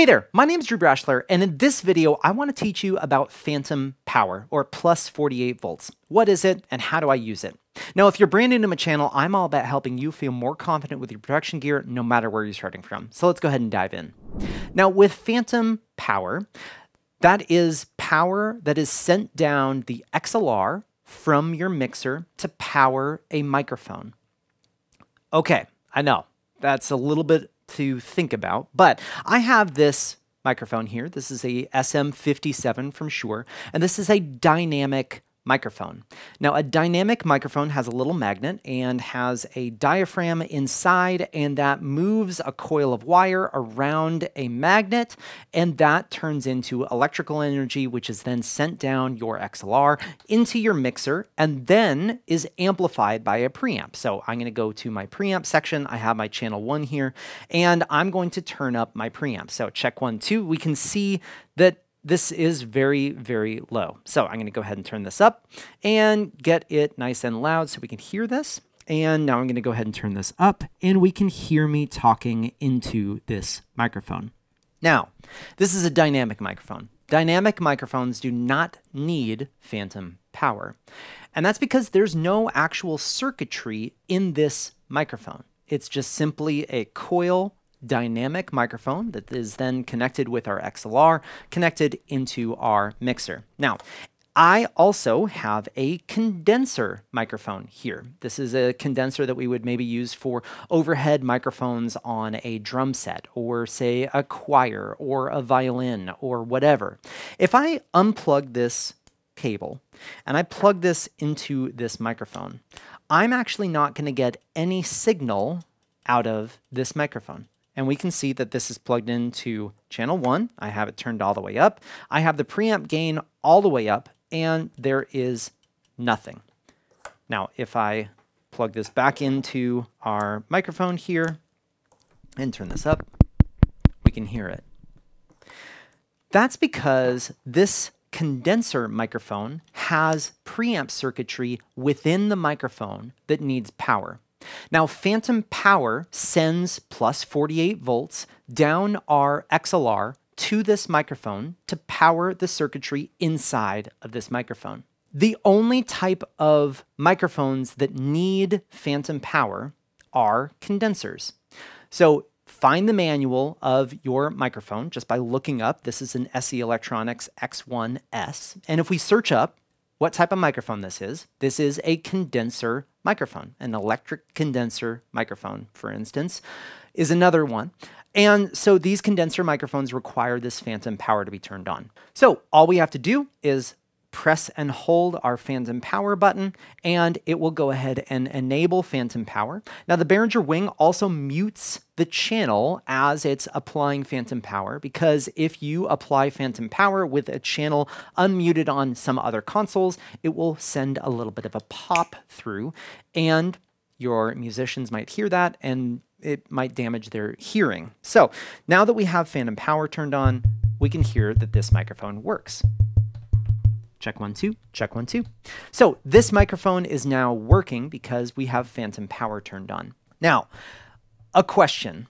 Hey there, my name's Drew Brashler, and in this video, I want to teach you about Phantom Power, or +48V. What is it, and how do I use it? Now, if you're brand new to my channel, I'm all about helping you feel more confident with your production gear, no matter where you're starting from. So let's go ahead and dive in. Now, with Phantom Power, that is power that is sent down the XLR from your mixer to power a microphone. Okay, I know, that's a little bit to think about, but I have this microphone here. This is a SM57 from Shure, and this is a dynamic microphone. Now, a dynamic microphone has a little magnet and has a diaphragm inside, and that moves a coil of wire around a magnet, and that turns into electrical energy, which is then sent down your XLR into your mixer and then is amplified by a preamp. So I'm going to go to my preamp section. I have my channel 1 here, and I'm going to turn up my preamp. So check 1, 2. We can see that this is very, very low. So I'm going to go ahead and turn this up and get it nice and loud so we can hear this. And now I'm going to go ahead and turn this up, and we can hear me talking into this microphone. Now, this is a dynamic microphone. Dynamic microphones do not need phantom power. And that's because there's no actual circuitry in this microphone. It's just simply a coil dynamic microphone that is then connected with our XLR, connected into our mixer. Now, I also have a condenser microphone here. This is a condenser that we would maybe use for overhead microphones on a drum set, or say a choir or a violin or whatever. If I unplug this cable and I plug this into this microphone, I'm actually not going to get any signal out of this microphone. And we can see that this is plugged into channel 1. I have it turned all the way up. I have the preamp gain all the way up, and there is nothing. Now, if I plug this back into our microphone here and turn this up, we can hear it. That's because this condenser microphone has preamp circuitry within the microphone that needs power. Now, Phantom Power sends +48V down our XLR to this microphone to power the circuitry inside of this microphone. The only type of microphones that need Phantom Power are condensers. So find the manual of your microphone just by looking up. This is an SE Electronics X1S. And if we search up what type of microphone this is a condenser microphone. An electric condenser microphone, for instance, is another one. And so these condenser microphones require this phantom power to be turned on. So all we have to do is press and hold our phantom power button, and it will go ahead and enable phantom power. Now, the Behringer Wing also mutes the channel as it's applying phantom power, because if you apply phantom power with a channel unmuted on some other consoles, it will send a little bit of a pop through, and your musicians might hear that and it might damage their hearing. So now that we have phantom power turned on, we can hear that this microphone works. Check 1, 2, check 1, 2. So this microphone is now working because we have phantom power turned on. Now, a question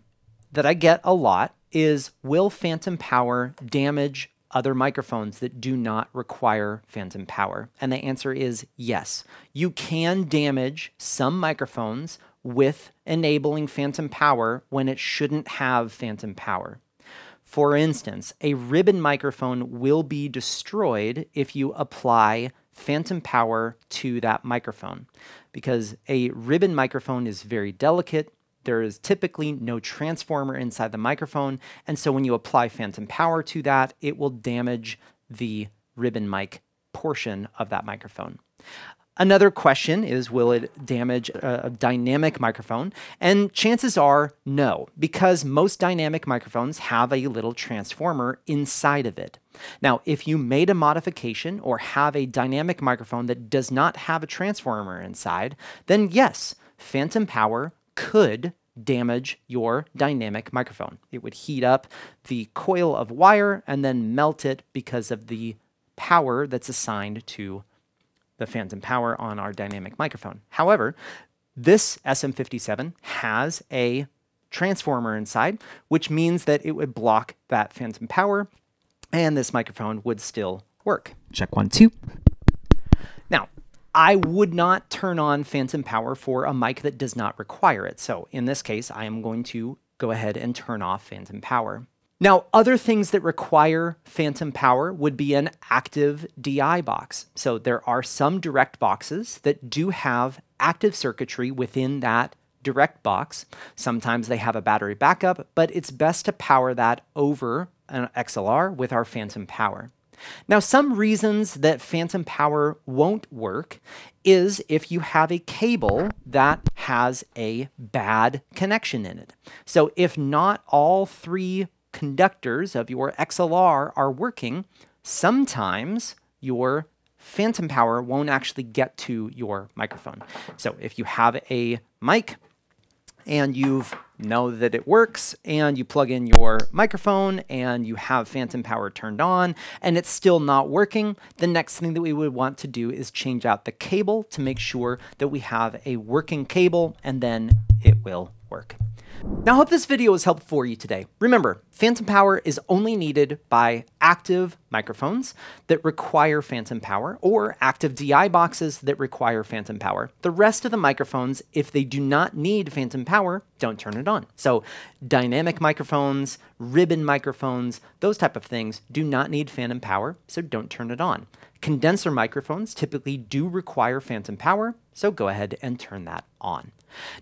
that I get a lot is, will phantom power damage other microphones that do not require phantom power? And the answer is yes. You can damage some microphones with enabling phantom power when it shouldn't have phantom power. For instance, a ribbon microphone will be destroyed if you apply phantom power to that microphone, because a ribbon microphone is very delicate. There is typically no transformer inside the microphone, and so when you apply phantom power to that, it will damage the ribbon mic portion of that microphone. Another question is, will it damage a dynamic microphone? And chances are no, because most dynamic microphones have a little transformer inside of it. Now, if you made a modification or have a dynamic microphone that does not have a transformer inside, then yes, phantom power could damage your dynamic microphone. It would heat up the coil of wire and then melt it because of the power that's assigned to the phantom power on our dynamic microphone. However, this SM57 has a transformer inside, which means that it would block that phantom power and this microphone would still work. Check 1, 2. Now, I would not turn on phantom power for a mic that does not require it. So in this case, I am going to go ahead and turn off phantom power. Now, other things that require phantom power would be an active DI box. So there are some direct boxes that do have active circuitry within that direct box. Sometimes they have a battery backup, but it's best to power that over an XLR with our phantom power. Now, some reasons that phantom power won't work is if you have a cable that has a bad connection in it. So if not all three conductors of your XLR are working, sometimes your phantom power won't actually get to your microphone. So if you have a mic and you know that it works and you plug in your microphone and you have phantom power turned on and it's still not working, the next thing that we would want to do is change out the cable to make sure that we have a working cable, and then it will work. Now, I hope this video was helpful for you today. Remember, phantom power is only needed by active microphones that require phantom power or active DI boxes that require phantom power. The rest of the microphones, if they do not need phantom power, don't turn it on. So dynamic microphones, ribbon microphones, those type of things do not need phantom power, so don't turn it on. Condenser microphones typically do require phantom power, so go ahead and turn that on.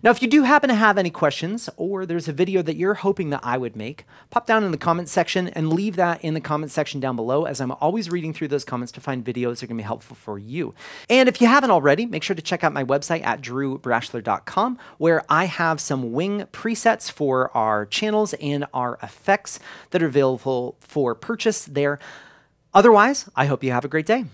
Now, if you do happen to have any questions, or there's a video that you're hoping that I would make, pop down in the comments section and leave that in the comments section down below, as I'm always reading through those comments to find videos that are going to be helpful for you. And if you haven't already, make sure to check out my website at drewbrashler.com, where I have some Wing presets for our channels and our effects that are available for purchase there. Otherwise, I hope you have a great day.